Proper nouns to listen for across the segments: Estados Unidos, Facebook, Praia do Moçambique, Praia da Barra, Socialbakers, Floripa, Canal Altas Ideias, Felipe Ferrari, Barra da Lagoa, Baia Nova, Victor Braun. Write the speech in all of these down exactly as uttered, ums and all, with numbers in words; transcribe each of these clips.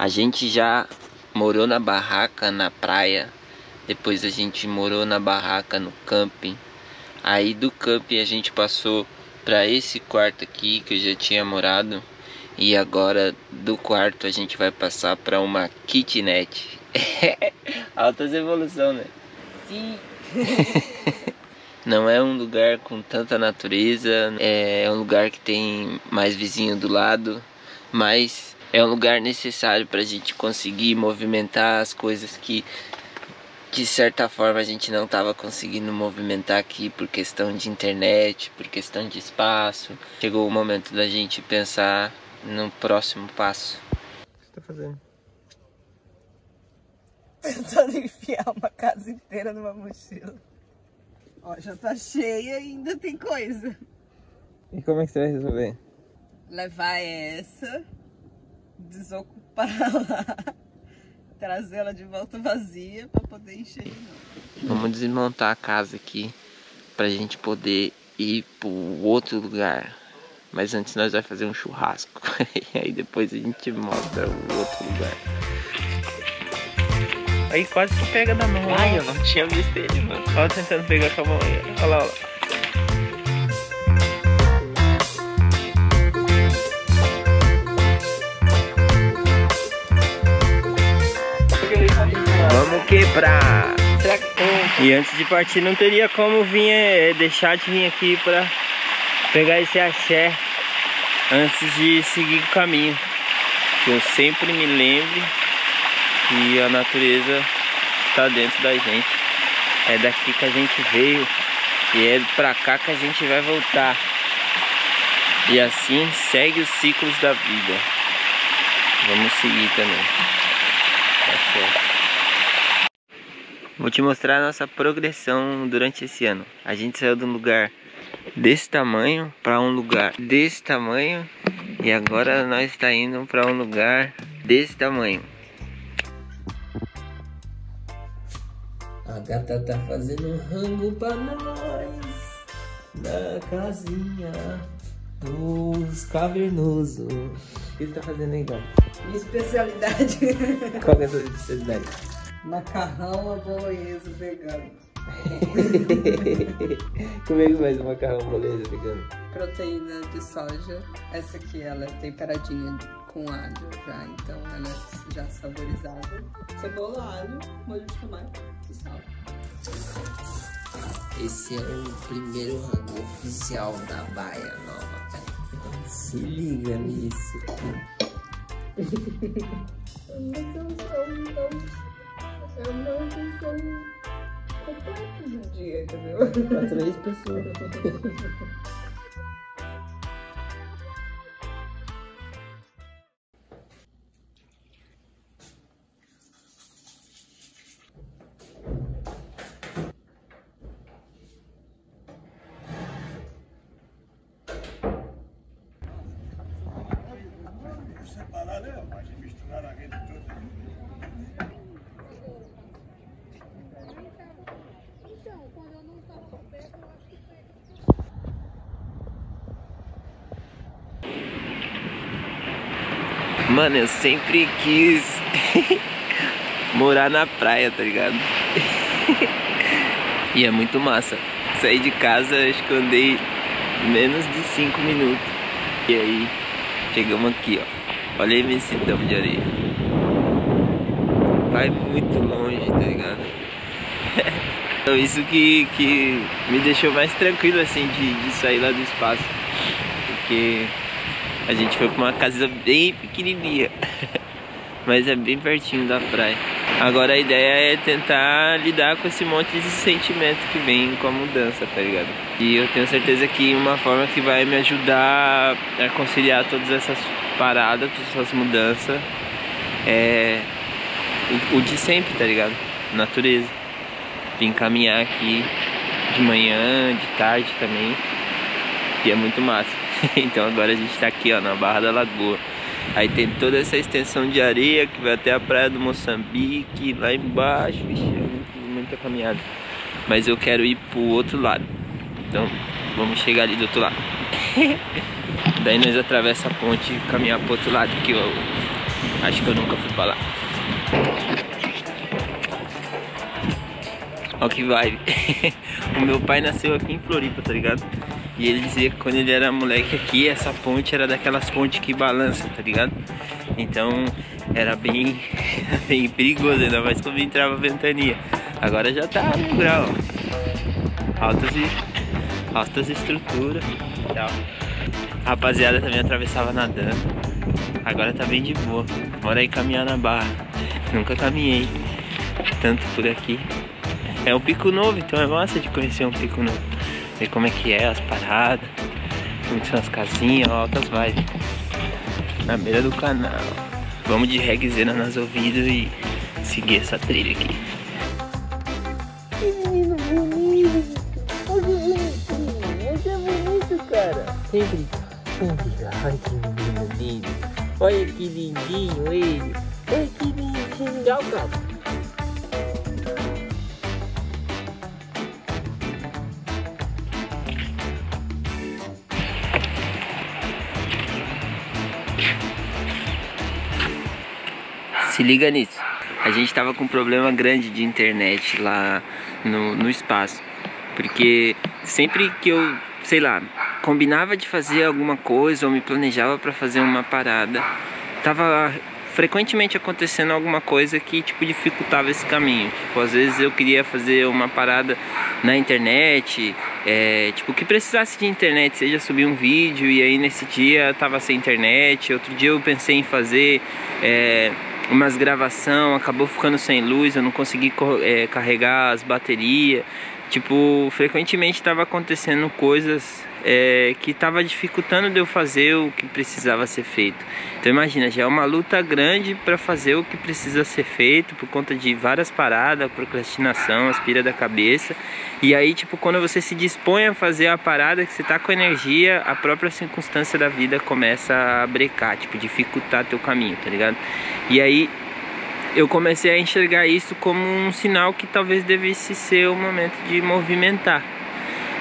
A gente já morou na barraca na praia, depois a gente morou na barraca no camping. Aí do camping a gente passou para esse quarto aqui que eu já tinha morado, e agora do quarto a gente vai passar para uma kitnet. Altas evolução, né? Sim. Não é um lugar com tanta natureza, é um lugar que tem mais vizinho do lado, mas é um lugar necessário para a gente conseguir movimentar as coisas que, de certa forma, a gente não estava conseguindo movimentar aqui por questão de internet, por questão de espaço. Chegou o momento da gente pensar no próximo passo. O que você está fazendo? Tentando enfiar uma casa inteira numa mochila. Ó, já tá cheia e ainda tem coisa. E como é que você vai resolver? Levar essa, desocupá-la, trazê-la de volta vazia pra poder encher de novo. Vamos desmontar a casa aqui pra gente poder ir pro outro lugar. Mas antes nós vamos fazer um churrasco. E aí depois a gente mostra o outro lugar. Aí quase que pega na mão. Ai, eu não tinha visto ele, mano. Tava tentando pegar com a mão. Olha lá, olha lá. Vamos quebrar! E antes de partir não teria como vir, é, deixar de vir aqui pra pegar esse axé antes de seguir o caminho. Que eu sempre me lembro que a natureza tá dentro da gente. É daqui que a gente veio e é pra cá que a gente vai voltar. E assim segue os ciclos da vida. Vamos seguir também. Axé. Vou te mostrar a nossa progressão durante esse ano. A gente saiu de um lugar desse tamanho para um lugar desse tamanho. E agora nós está indo para um lugar desse tamanho. A gata tá fazendo um rango para nós. Na casinha dos cavernosos. O que você tá fazendo aí, gata? Minha especialidade. Qual é a sua especialidade? Macarrão à bolonhesa vegano. Como é que faz o macarrão à bolonhesa vegano? Proteína de soja. Essa aqui ela é temperadinha com alho já, então ela é já saborizada. Cebola, alho, molho de tomate e sal. Esse é o primeiro rango oficial da Baia Nova. Se liga nisso. Eu não tenho como completo de um dia, entendeu? Pra três pessoas. Separar, né? Mas misturar a rede toda. Mano, eu sempre quis morar na praia, tá ligado? E é muito massa. Saí de casa, acho que eu andei menos de cinco minutos. E aí, chegamos aqui, ó. Olha a imensidão de areia. Vai muito longe, tá ligado? Então isso que, que me deixou mais tranquilo, assim, de, de sair lá do espaço. Porque... a gente foi pra uma casa bem pequenininha, mas é bem pertinho da praia. Agora a ideia é tentar lidar com esse monte de sentimento que vem com a mudança, tá ligado? E eu tenho certeza que uma forma que vai me ajudar a conciliar todas essas paradas, todas essas mudanças, é o de sempre, tá ligado? Natureza. Vim caminhar aqui de manhã, de tarde também, e é muito massa. Então agora a gente tá aqui, ó, na Barra da Lagoa. Aí tem toda essa extensão de areia que vai até a Praia do Moçambique, lá embaixo. Vixe, é muita caminhada. Mas eu quero ir pro outro lado. Então vamos chegar ali do outro lado. Daí nós atravessa a ponte e caminhar pro outro lado, que eu Acho que eu nunca fui pra lá. Olha que vibe. O meu pai nasceu aqui em Floripa, tá ligado? E ele dizia que quando ele era moleque aqui, essa ponte era daquelas pontes que balançam, tá ligado? Então era bem, bem perigoso, ainda mais quando entrava a ventania. Agora já tá no grau. Altas, altas estruturas e tal. A rapaziada também atravessava nadando. Agora tá bem de boa. Bora aí caminhar na Barra. Nunca caminhei tanto por aqui. É um pico novo, então é massa de conhecer um pico novo. Ver como é que é, as paradas, como são as casinhas, altas vibes. Na beira do canal. Vamos de reguezeira nas ouvidas e seguir essa trilha aqui. Que menino bonito! Olha que bonitinho! Você é bonito, cara! Sempre, sempre. Ai, que menino lindo! Olha que lindinho ele! Olha que lindinho! Legal, cara! Se liga nisso, a gente tava com um problema grande de internet lá no, no espaço, porque sempre que eu, sei lá, combinava de fazer alguma coisa ou me planejava pra fazer uma parada, tava frequentemente acontecendo alguma coisa que tipo dificultava esse caminho. Tipo, às vezes eu queria fazer uma parada na internet, é, tipo que precisasse de internet, seja subir um vídeo, e aí nesse dia tava sem internet. Outro dia eu pensei em fazer é, umas gravação, acabou ficando sem luz, eu não consegui é, carregar as baterias. Tipo, frequentemente estava acontecendo coisas é, que estava dificultando de eu fazer o que precisava ser feito. Então imagina, já é uma luta grande para fazer o que precisa ser feito por conta de várias paradas, procrastinação, aspira da cabeça. E aí, tipo, quando você se dispõe a fazer a parada, que você tá com energia, a própria circunstância da vida começa a brecar, tipo, dificultar teu caminho, tá ligado? E aí eu comecei a enxergar isso como um sinal que talvez devesse ser o momento de movimentar.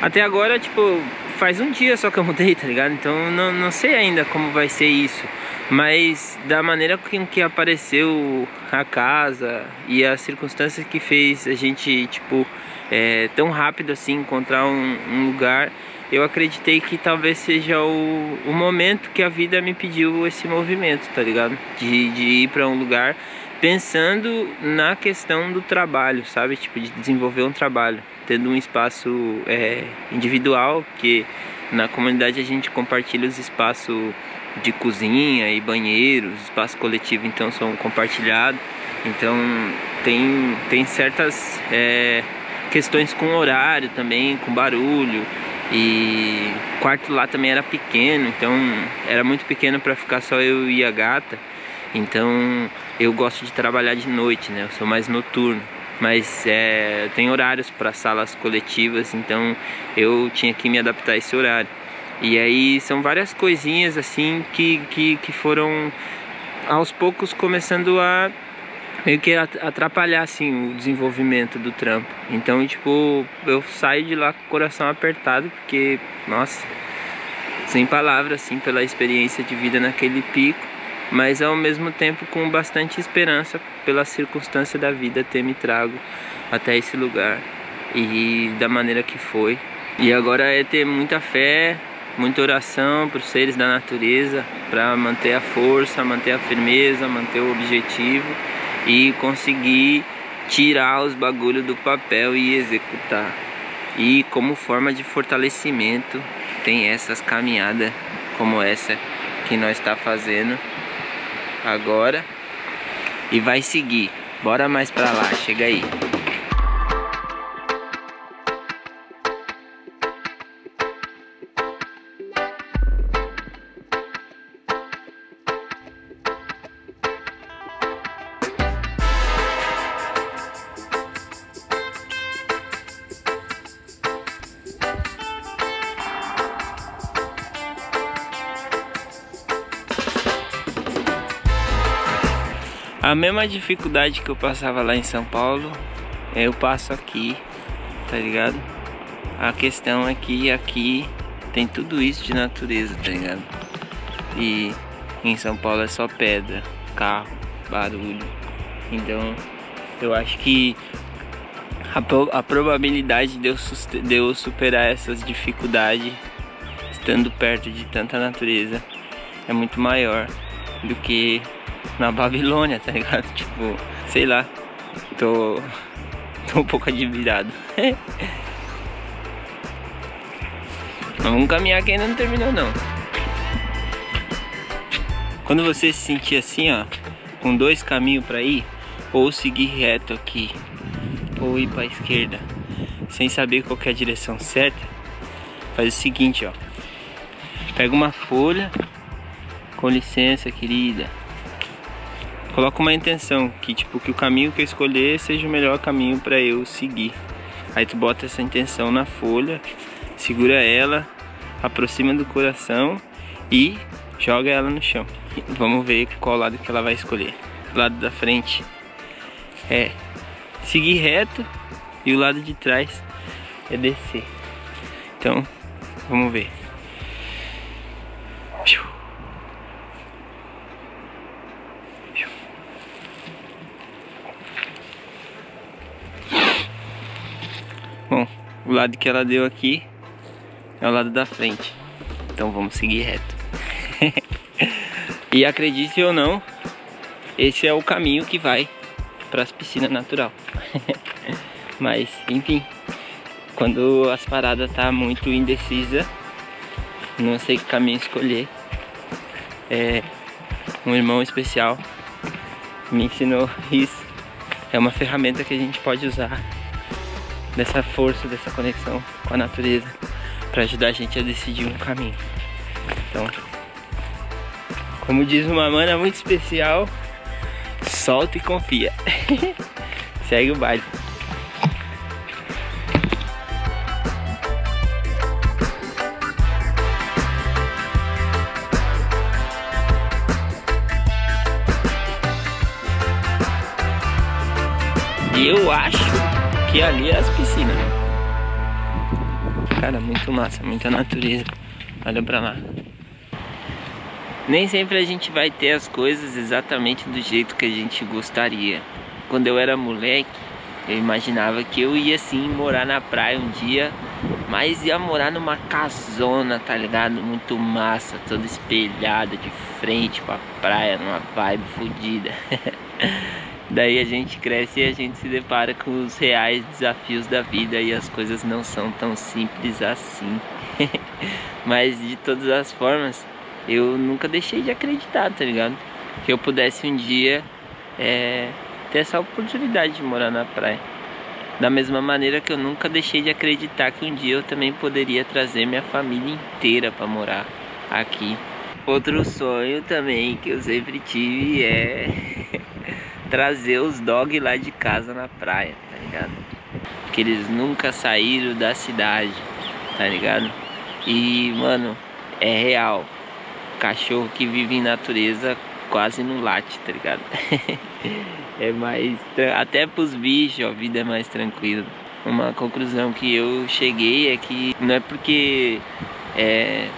Até agora, tipo, faz um dia só que eu mudei, tá ligado? Então não, não sei ainda como vai ser isso. Mas da maneira com que apareceu a casa e as circunstâncias que fez a gente, tipo, é, tão rápido assim encontrar um, um lugar, eu acreditei que talvez seja o, o momento que a vida me pediu esse movimento, tá ligado? De, de ir pra um lugar pensando na questão do trabalho, sabe? Tipo, de desenvolver um trabalho, tendo um espaço é, individual, porque na comunidade a gente compartilha os espaços de cozinha e banheiro, os espaços coletivos então são compartilhados, então tem, tem certas é, questões com horário também, com barulho, e o quarto lá também era pequeno, então era muito pequeno para ficar só eu e a gata, então eu gosto de trabalhar de noite, né? Eu sou mais noturno. Mas é, tem horários para salas coletivas, então eu tinha que me adaptar a esse horário. E aí são várias coisinhas assim que, que, que foram aos poucos começando a meio que atrapalhar assim o desenvolvimento do trampo. Então, tipo, eu saio de lá com o coração apertado, porque, nossa, sem palavras assim pela experiência de vida naquele pico, mas ao mesmo tempo com bastante esperança pela circunstância da vida ter me trago até esse lugar e da maneira que foi. E agora é ter muita fé, muita oração para os seres da natureza, para manter a força, manter a firmeza, manter o objetivo e conseguir tirar os bagulhos do papel e executar. E como forma de fortalecimento tem essas caminhadas como essa que nós está fazendo agora, e vai seguir. Bora mais pra lá, chega aí. A mesma dificuldade que eu passava lá em São Paulo, eu passo aqui, tá ligado? A questão é que aqui tem tudo isso de natureza, tá ligado? E em São Paulo é só pedra, tocar barulho. Então eu acho que a, pro, a probabilidade de eu, de eu superar essas dificuldades estando perto de tanta natureza é muito maior do que na Babilônia, tá ligado? Tipo, sei lá, tô, tô um pouco admirado. Vamos caminhar que ainda não terminou não. Quando você se sentir assim, ó, com dois caminhos pra ir, ou seguir reto aqui, ou ir pra esquerda, sem saber qual que é a direção certa, faz o seguinte, ó. Pega uma folha, com licença querida, coloca uma intenção, que tipo, que o caminho que eu escolher seja o melhor caminho pra eu seguir. Aí tu bota essa intenção na folha, segura ela, aproxima do coração e joga ela no chão. Vamos ver qual lado que ela vai escolher. O lado da frente é seguir reto e o lado de trás é descer. Então, vamos ver. Bom, o lado que ela deu aqui é o lado da frente, então vamos seguir reto. E acredite ou não, esse é o caminho que vai para as piscinas natural. Mas enfim, quando as paradas tá muito indecisa, não sei que caminho escolher, é, um irmão especial me ensinou isso. É uma ferramenta que a gente pode usar, dessa força, dessa conexão com a natureza, para ajudar a gente a decidir um caminho. Então, como diz uma mana muito especial, solta e confia. Segue o baile. E eu acho que ali é as piscinas. Cara, muito massa, muita natureza. Olha pra lá. Nem sempre a gente vai ter as coisas exatamente do jeito que a gente gostaria. Quando eu era moleque, eu imaginava que eu ia sim morar na praia um dia, mas ia morar numa casona, tá ligado? Muito massa, toda espelhada, de frente pra praia, numa vibe fodida. Daí a gente cresce e a gente se depara com os reais desafios da vida e as coisas não são tão simples assim. Mas de todas as formas, eu nunca deixei de acreditar, tá ligado? Que eu pudesse um dia é, ter essa oportunidade de morar na praia. Da mesma maneira que eu nunca deixei de acreditar que um dia eu também poderia trazer minha família inteira pra morar aqui. Outro sonho também que eu sempre tive é... trazer os dogs lá de casa na praia, tá ligado? Porque eles nunca saíram da cidade, tá ligado? E, mano, é real. Cachorro que vive em natureza quase não late, tá ligado? É mais... até pros bichos a vida é mais tranquila. Uma conclusão que eu cheguei é que não é porque é,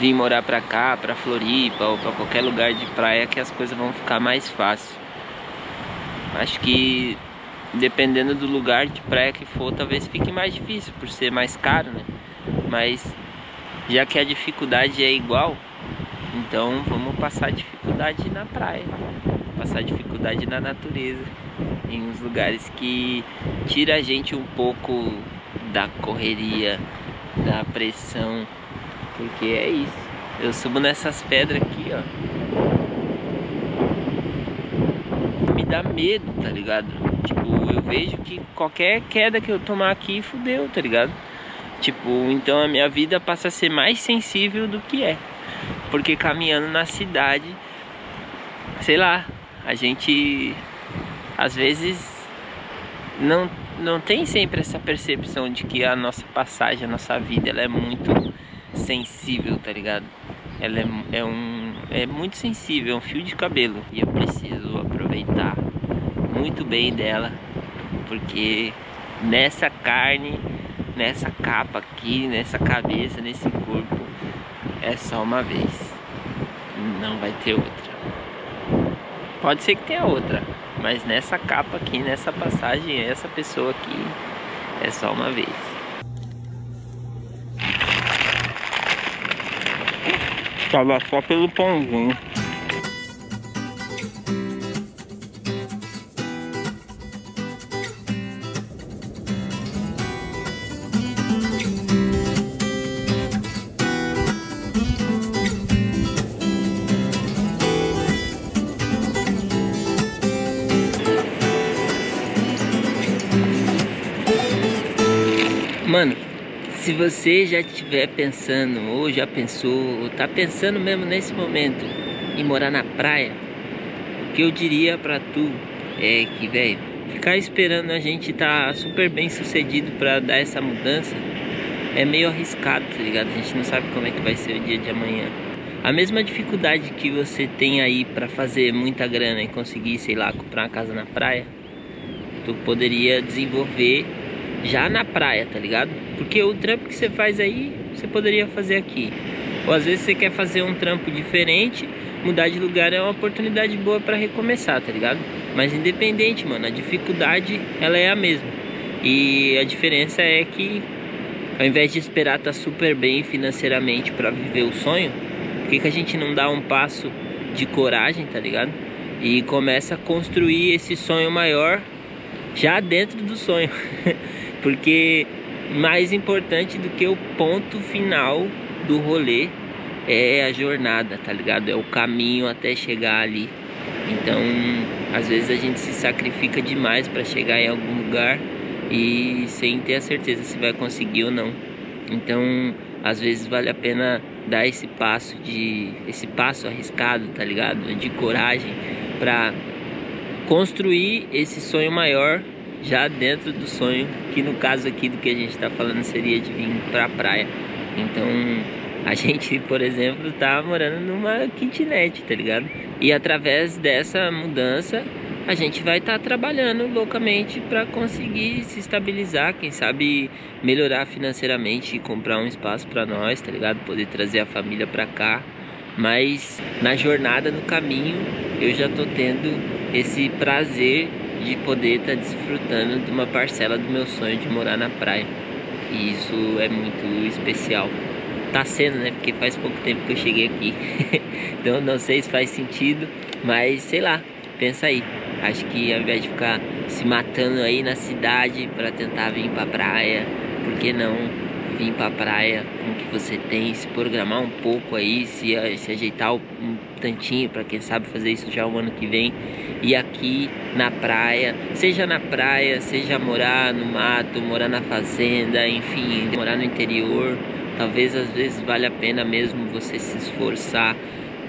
vim morar pra cá, pra Floripa ou pra qualquer lugar de praia que as coisas vão ficar mais fáceis. Acho que dependendo do lugar de praia que for, talvez fique mais difícil por ser mais caro, né? Mas já que a dificuldade é igual, então vamos passar dificuldade na praia, passar dificuldade na natureza, em uns lugares que tira a gente um pouco da correria, da pressão, porque é isso. Eu subo nessas pedras aqui, ó. Dá medo, tá ligado? Tipo, eu vejo que qualquer queda que eu tomar aqui, fudeu, tá ligado? Tipo, então a minha vida passa a ser mais sensível do que é. Porque caminhando na cidade, sei lá, a gente às vezes não, não tem sempre essa percepção de que a nossa passagem, a nossa vida, ela é muito sensível, tá ligado? Ela é, é, um, é muito sensível, é um fio de cabelo. E eu preciso aproveitar muito bem dela, porque nessa carne, nessa capa aqui, nessa cabeça, nesse corpo, é só uma vez, não vai ter outra. Pode ser que tenha outra, mas nessa capa aqui, nessa passagem, essa pessoa aqui é só uma vez. Tava só pelo pãozinho. Mano, se você já estiver pensando, ou já pensou, ou tá pensando mesmo nesse momento em morar na praia, o que eu diria pra tu é que, velho, ficar esperando a gente tá super bem sucedido pra dar essa mudança é meio arriscado, tá ligado? A gente não sabe como é que vai ser o dia de amanhã. A mesma dificuldade que você tem aí pra fazer muita grana e conseguir, sei lá, comprar uma casa na praia, tu poderia desenvolver já na praia, tá ligado? Porque o trampo que você faz aí, você poderia fazer aqui. Ou às vezes você quer fazer um trampo diferente, mudar de lugar é uma oportunidade boa pra recomeçar, tá ligado? Mas independente, mano, a dificuldade, ela é a mesma. E a diferença é que, ao invés de esperar tá super bem financeiramente pra viver o sonho, por que que a gente não dá um passo de coragem, tá ligado? E começa a construir esse sonho maior já dentro do sonho. Porque mais importante do que o ponto final do rolê é a jornada, tá ligado? É o caminho até chegar ali. Então, às vezes a gente se sacrifica demais para chegar em algum lugar e sem ter a certeza se vai conseguir ou não. Então, às vezes vale a pena dar esse passo de esse passo arriscado, tá ligado? De coragem para construir esse sonho maior já dentro do sonho, que no caso aqui do que a gente está falando seria de vir para a praia. Então a gente, por exemplo, tá morando numa kitnet, tá ligado? E através dessa mudança a gente vai estar tá trabalhando loucamente para conseguir se estabilizar, quem sabe melhorar financeiramente e comprar um espaço para nós, tá ligado? Poder trazer a família para cá. Mas na jornada, no caminho, eu já tô tendo esse prazer de poder estar tá desfrutando de uma parcela do meu sonho de morar na praia. E isso é muito especial. Tá sendo, né? Porque faz pouco tempo que eu cheguei aqui. Então não sei se faz sentido, mas sei lá, pensa aí. Acho que ao invés de ficar se matando aí na cidade para tentar vir pra praia, por que não vir pra praia com o que você tem, se programar um pouco aí, se, se ajeitar um tantinho pra quem sabe fazer isso já o ano que vem. E aqui na praia, seja na praia, seja morar no mato, morar na fazenda, enfim, morar no interior, talvez às vezes valha a pena mesmo você se esforçar,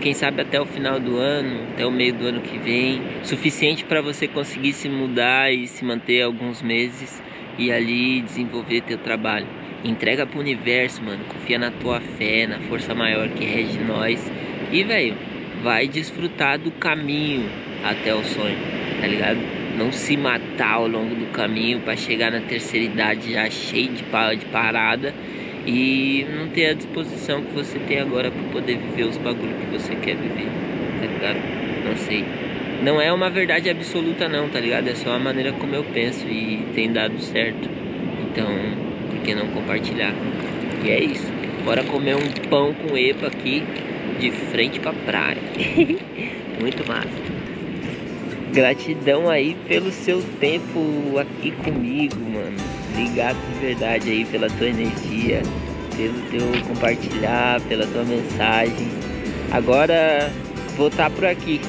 quem sabe até o final do ano, até o meio do ano que vem, suficiente para você conseguir se mudar e se manter alguns meses e ali desenvolver teu trabalho. Entrega pro universo, mano. Confia na tua fé, na força maior que rege nós. E, velho, vai desfrutar do caminho até o sonho, tá ligado? Não se matar ao longo do caminho pra chegar na terceira idade já cheio de parada e não ter a disposição que você tem agora pra poder viver os bagulhos que você quer viver, tá ligado? Não sei. Não é uma verdade absoluta não, tá ligado? É só a maneira como eu penso e tem dado certo. Então, que não compartilhar. E é isso. Bora comer um pão com epa aqui de frente pra praia. Muito massa. Gratidão aí pelo seu tempo aqui comigo, mano. Obrigado de verdade aí pela tua energia, pelo teu compartilhar, pela tua mensagem. Agora vou estar por aqui.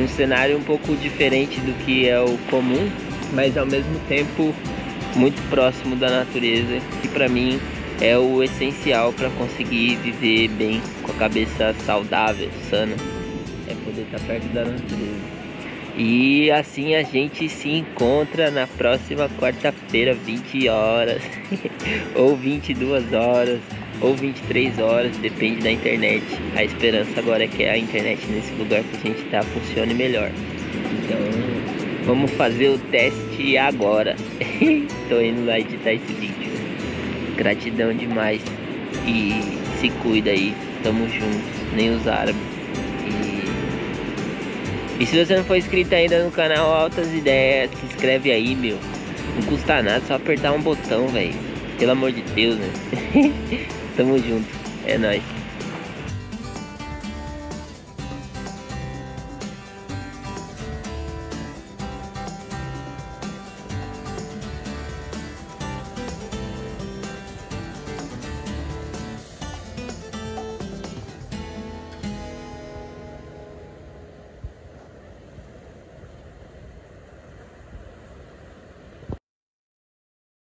Um cenário um pouco diferente do que é o comum, mas ao mesmo tempo muito próximo da natureza, que pra mim é o essencial pra conseguir viver bem, com a cabeça saudável, sana, é poder estar perto da natureza. E assim a gente se encontra na próxima quarta-feira, vinte horas, ou vinte e duas horas, ou vinte e três horas, depende da internet. A esperança agora é que a internet nesse lugar que a gente tá funcione melhor. Então, vamos fazer o teste agora. Tô indo lá editar esse vídeo. Gratidão demais. E se cuida aí. Tamo junto. Nem os árabes. E E se você não for inscrito ainda no canal Altas Ideias, se inscreve aí, meu. Não custa nada, só apertar um botão, velho. Pelo amor de Deus, né? Tamo junto, é nóis.